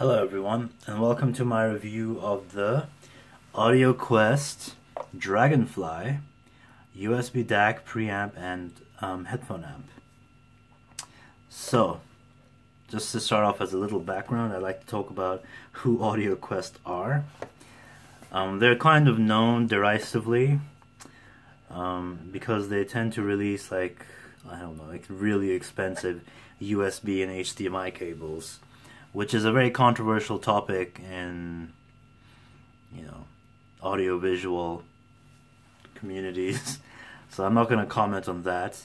Hello everyone, and welcome to my review of the AudioQuest Dragonfly USB DAC preamp and headphone amp. So, just to start off as a little background, I'd like to talk about who AudioQuest are. They're kind of known derisively because they tend to release, like, I don't know, like really expensive USB and HDMI cables, which is a very controversial topic in, you know, audiovisual communities. So I'm not going to comment on that,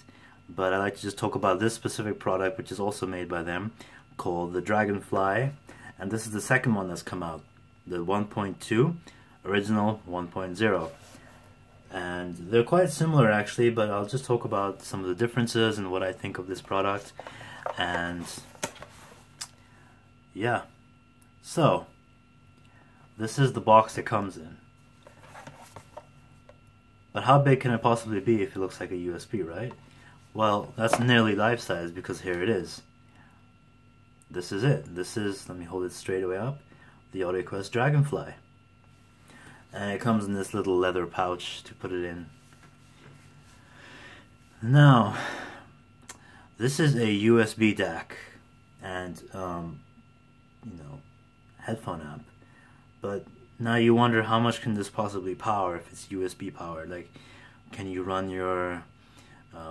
but I'd like to just talk about this specific product, which is also made by them, called the Dragonfly. And this is the second one that's come out, the 1.2, original 1.0. And they're quite similar actually, but I'll just talk about some of the differences and what I think of this product. And yeah, so this is the box it comes in. But how big can it possibly be if it looks like a USB, right? Well, that's nearly life-size, because here it is. This is it. This is, let me hold it straight away up, the AudioQuest Dragonfly. And it comes in this little leather pouch to put it in. Now, this is a USB DAC and you know, headphone amp, but now you wonder how much can this possibly power if it's USB powered. Like, can you run your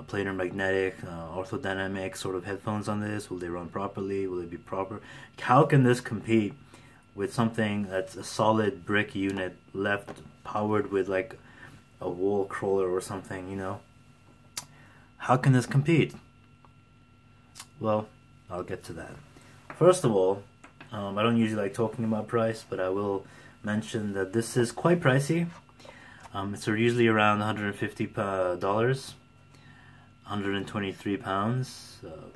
planar magnetic orthodynamic sort of headphones on this? Will they run properly? Will it be proper? How can this compete with something that's a solid brick unit left powered with like a wall crawler or something, you know? How can this compete? Well, I'll get to that. First of all, I don't usually like talking about price, but I will mention that this is quite pricey. It's usually around $150, £123,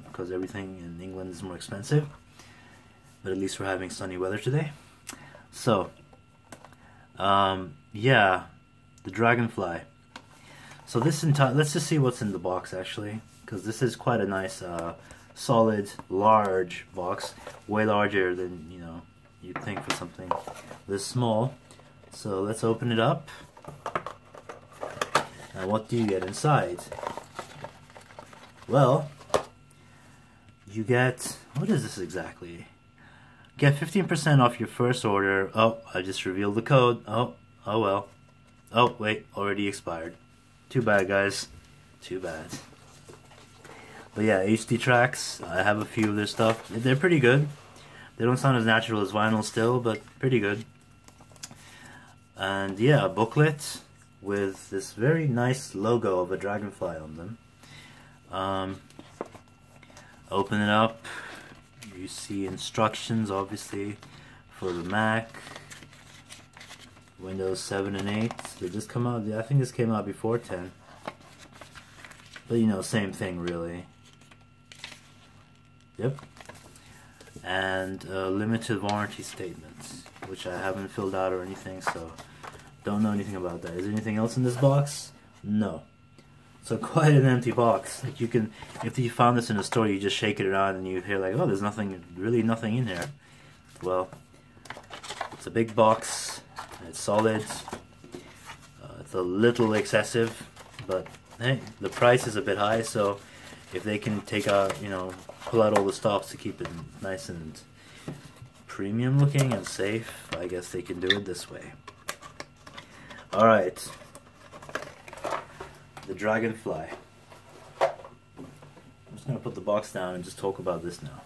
because everything in England is more expensive. But at least we're having sunny weather today. So, yeah, the Dragonfly. So this entire, let's just see what's in the box actually, because this is quite a nice, solid, large box, way larger than, you know, you'd think for something this small. So let's open it up. And what do you get inside? Well, you get, what is this exactly? Get 15% off your first order. Oh, I just revealed the code. Oh well. Oh wait, already expired. Too bad guys, too bad. But yeah, HD tracks, I have a few of their stuff. They're pretty good. They don't sound as natural as vinyl still, but pretty good. And yeah, a booklet with this very nice logo of a dragonfly on them. Open it up. You see instructions, obviously, for the Mac. Windows 7 and 8. Did this come out? I think this came out before 10. But you know, same thing really. Yep. And a limited warranty statement, which I haven't filled out or anything, so don't know anything about that. Is there anything else in this box? No. So quite an empty box. Like, you can, if you found this in a store, you just shake it around and you hear like, oh, there's nothing, really nothing in here. Well, it's a big box. It's solid. It's a little excessive, but hey, the price is a bit high, so if they can take out, you know, pull out all the stops to keep it nice and premium looking and safe, I guess they can do it this way. Alright, the Dragonfly. I'm just going to put the box down and just talk about this now.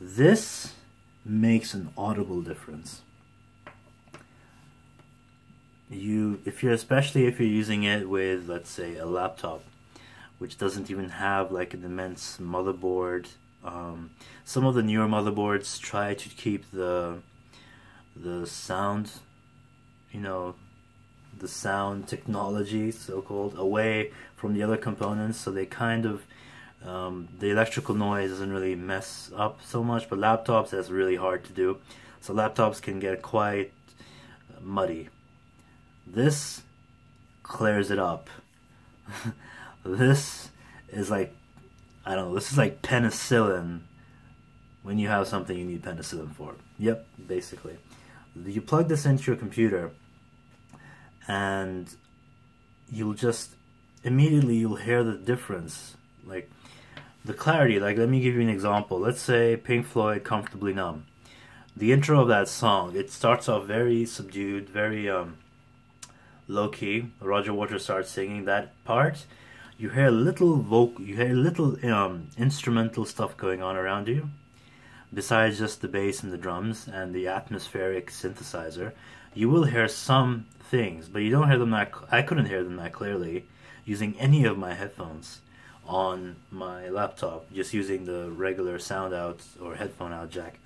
This makes an audible difference. Especially if you're using it with, let's say, a laptop, which doesn't even have like an immense motherboard. Some of the newer motherboards try to keep the sound, you know, the sound technology, so-called, away from the other components, so they kind of the electrical noise doesn't really mess up so much. But laptops, that's really hard to do, so laptops can get quite muddy. This clears it up. This is like, I don't know, this is like penicillin when you have something you need penicillin for. Yep, basically. You plug this into your computer and you'll just immediately you'll hear the difference, like the clarity. Like, let me give you an example. Let's say Pink Floyd, Comfortably Numb. The intro of that song, it starts off very subdued, very low key. Roger Waters starts singing that part. You hear little vocal, you hear little instrumental stuff going on around you, besides just the bass and the drums and the atmospheric synthesizer. You will hear some things, but you don't hear them that. I couldn't hear them that clearly using any of my headphones on my laptop, just using the regular sound out or headphone out jack.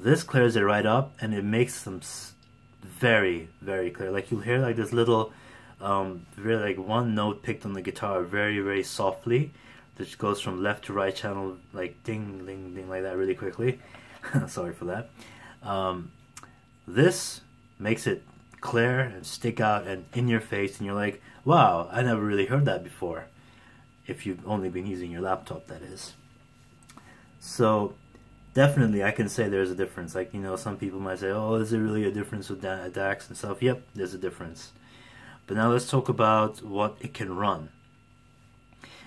This clears it right up and it makes them very, very clear. Like, you'll hear like this little, really like one note picked on the guitar very, very softly, which goes from left to right channel, like ding, ding, ding, like that really quickly. Sorry for that. This makes it clear and stick out and in your face, and you're like, wow, I never really heard that before. If you've only been using your laptop, that is. So definitely I can say there's a difference. Like, you know, some people might say, oh, is there really a difference with DACs and stuff? Yep, there's a difference. But now let's talk about what it can run.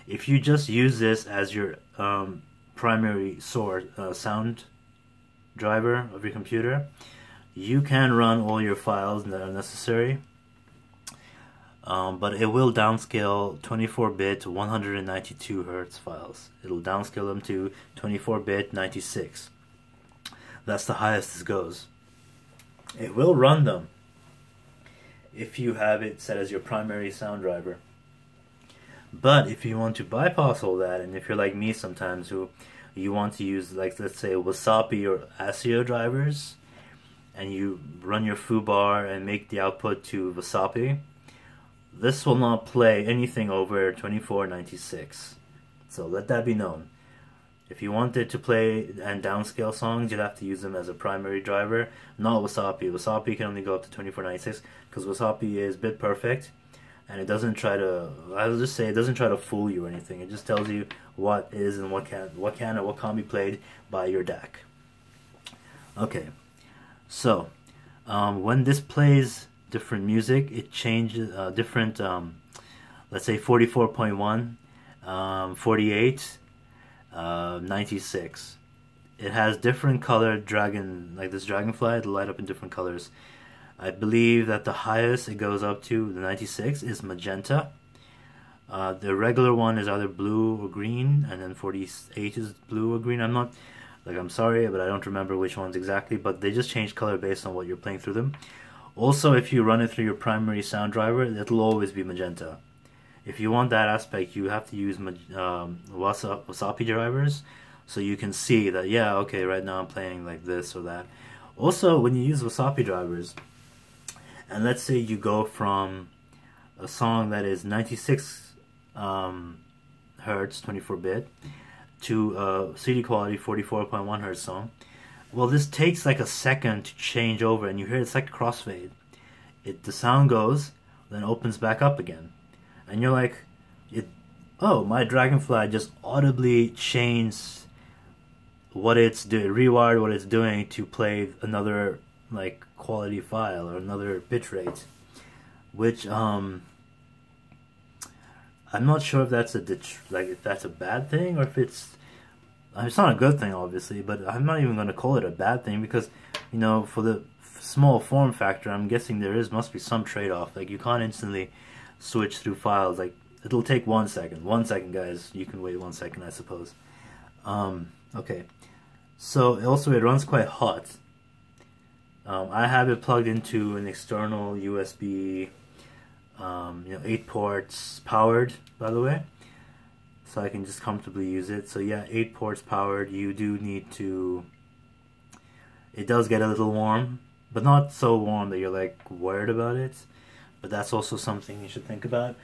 If you just use this as your primary source sound driver of your computer, you can run all your files that are necessary, but it will downscale 24-bit 192 Hz files. It'll downscale them to 24-bit 96. That's the highest this goes. It will run them if you have it set as your primary sound driver. But if you want to bypass all that, and if you're like me sometimes, who you want to use, like, let's say Wasapi or ASIO drivers, and you run your foobar and make the output to Wasapi, this will not play anything over 2496. So let that be known. If you want it to play and downscale songs, you'll have to use them as a primary driver, not Wasapi. Wasapi can only go up to 2496 because Wasapi is bit perfect, and it doesn't try to, I'll just say, it doesn't try to fool you or anything. It just tells you what is and what can be played by your DAC. Okay. So, when this plays different music, it changes different, let's say 44.1, 48, 96. It has different colored dragon, like this dragonfly, it'll light up in different colors. I believe that the highest it goes up to, the 96, is magenta. The regular one is either blue or green, and then 48 is blue or green. I'm sorry, but I don't remember which ones exactly, but they just change color based on what you're playing through them. Also, if you run it through your primary sound driver, it'll always be magenta. If you want that aspect, you have to use Wasapi drivers, so you can see that, yeah, okay, right now I'm playing like this or that. Also, when you use Wasapi drivers, and let's say you go from a song that is 96 Hz, 24-bit, to CD quality 44.1 Hz song, well, this takes like a second to change over, and you hear it's like a crossfade. The sound goes, then opens back up again, and you're like, oh, my Dragonfly just audibly changed what it's doing, rewired what it's doing to play another like quality file or another bitrate, which I'm not sure if that's if that's a bad thing or if it's not a good thing, obviously, but I'm not even going to call it a bad thing because, you know, for the small form factor, I'm guessing there must be some trade-off. Like, you can't instantly switch through files. Like, it'll take 1 second. 1 second, guys. You can wait 1 second, I suppose. Okay. So, also, it runs quite hot. I have it plugged into an external USB... 8 ports powered, by the way, so I can just comfortably use it. So yeah, 8 ports powered. You do need to, it does get a little warm, but not so warm that you're like worried about it, but that's also something you should think about.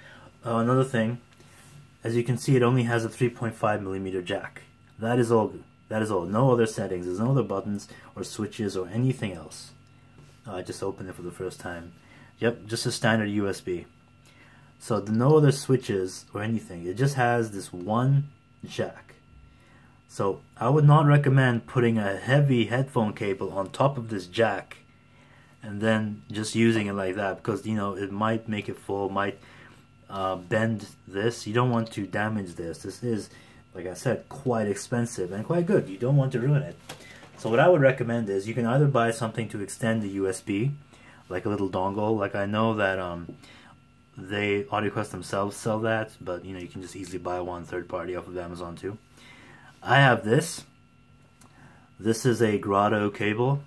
Another thing, as you can see, it only has a 3.5mm jack. That is all. That is all. No other settings. There's no other buttons or switches or anything else. I just opened it for the first time. Yep, just a standard USB. So no other switches or anything. It just has this one jack. So I would not recommend putting a heavy headphone cable on top of this jack and then just using it like that, because you know it might make it full, might bend this. You don't want to damage this. This is, like I said, quite expensive and quite good. You don't want to ruin it. So what I would recommend is you can either buy something to extend the USB, like a little dongle. Like I know that they AudioQuest themselves sell that, but you know you can just easily buy one third party off of Amazon too. I have this. This is a Grotto cable,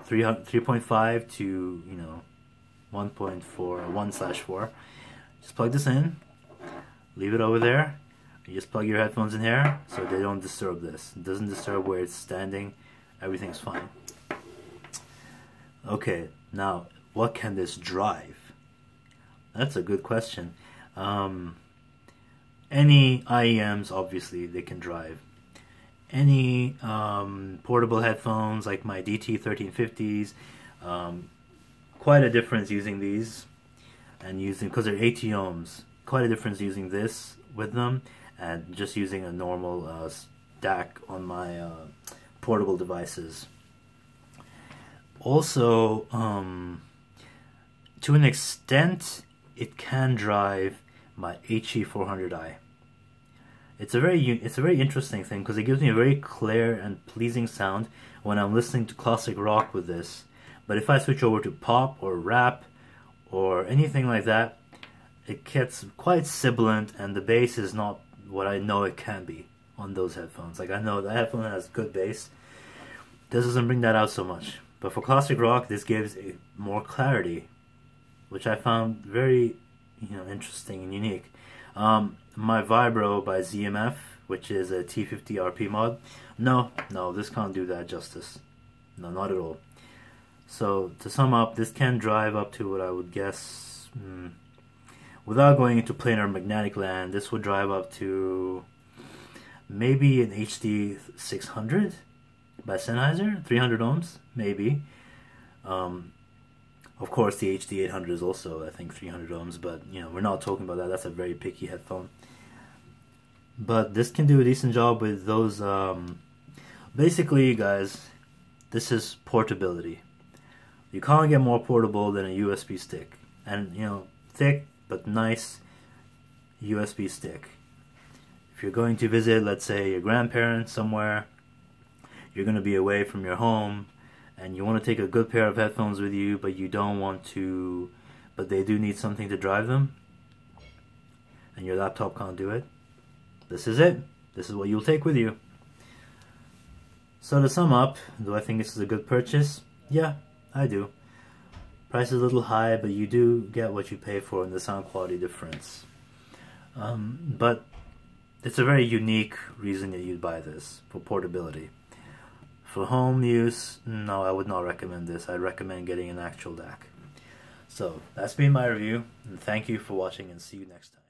3.5 to, you know, 1.4, 1/4. Just plug this in, leave it over there. You just plug your headphones in here so they don't disturb this. It doesn't disturb where it's standing. Everything's fine. Okay, now what can this drive? That's a good question. Any IEMs, obviously, they can drive. Any portable headphones like my DT1350s, quite a difference using these and using, because they're 80 ohms, quite a difference using this with them and just using a normal stack on my portable devices. Also, to an extent, it can drive my HE400i. It's a very interesting thing because it gives me a very clear and pleasing sound when I'm listening to classic rock with this. But if I switch over to pop or rap or anything like that, it gets quite sibilant and the bass is not what I know it can be on those headphones. Like I know the headphone has good bass. This doesn't bring that out so much. But for classic rock, this gives it more clarity, which I found very, you know, interesting and unique. My Vibro by ZMF, which is a T50RP mod, no, this can't do that justice. No, not at all. So to sum up, this can drive up to what I would guess, without going into planar magnetic land, this would drive up to maybe an HD 600 by Sennheiser, 300 ohms, maybe. Of course, the HD 800 is also, I think, 300 ohms, but you know we're not talking about that. That's a very picky headphone. But this can do a decent job with those. Basically, guys, this is portability. You can't get more portable than a USB stick, and you know, thick but nice USB stick. If you're going to visit, let's say, your grandparents somewhere, you're going to be away from your home, and you want to take a good pair of headphones with you, but you don't want to, but they do need something to drive them, and your laptop can't do it, this is it. This is what you'll take with you. So to sum up, do I think this is a good purchase? Yeah, I do. Price is a little high, but you do get what you pay for in the sound quality difference. But it's a very unique reason that you'd buy this, for portability. For home use, no, I would not recommend this. I'd recommend getting an actual DAC. So that's been my review, and thank you for watching, and see you next time.